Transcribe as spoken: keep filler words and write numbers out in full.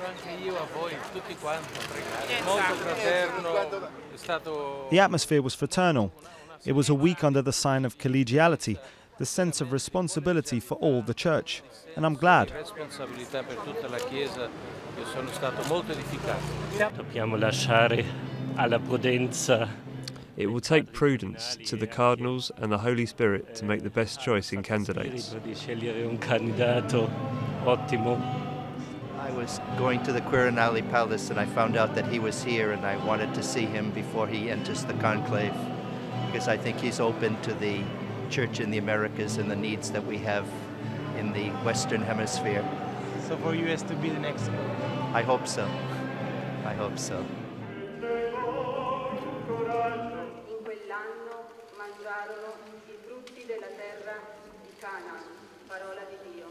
penso anche io a voi, tutti quanti, molto fraterno, è stato... The atmosphere was fraternal. It was a week under the sign of collegiality, the sense of responsibility for all the church, and I'm glad. It will take prudence to the Cardinals and the Holy Spirit to make the best choice in candidates. I was going to the Quirinali Palace and I found out that he was here and I wanted to see him before he enters the conclave, because I think he's open to the Church in the Americas and the needs that we have in the Western Hemisphere. So for you has to be the next one? I hope so. I hope so. In quell'anno mangiarono i frutti della terra di Canaan, parola di Dio.